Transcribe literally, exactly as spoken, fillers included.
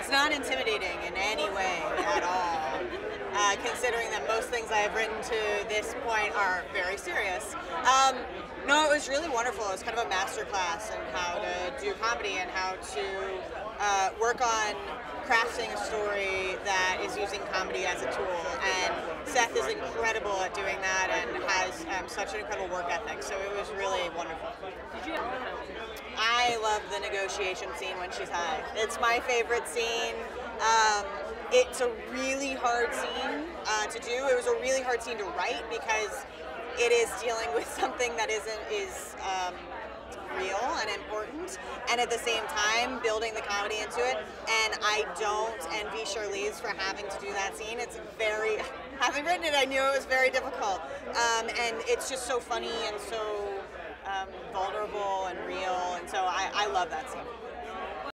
It's not intimidating in any way at all, uh, considering that most things I have written to this point are very serious. Um, no, it was really wonderful. It was kind of a masterclass in how to do comedy and how to uh, work on crafting a story that is using comedy as a tool. And Seth is incredible at doing that and has um, such an incredible work ethic. So it was really wonderful. I love the negotiation scene when she's high. It's my favorite scene. Um, it's a really hard scene uh, to do. It was a really hard scene to write because it is dealing with something that isn't is um, real and important, and at the same time building the comedy into it. And I don't envy Charlize for having to do that scene. It's very, having written it, I knew it was very difficult. Um, and it's just so funny and so um, vulnerable and real, and so I, I love that scene.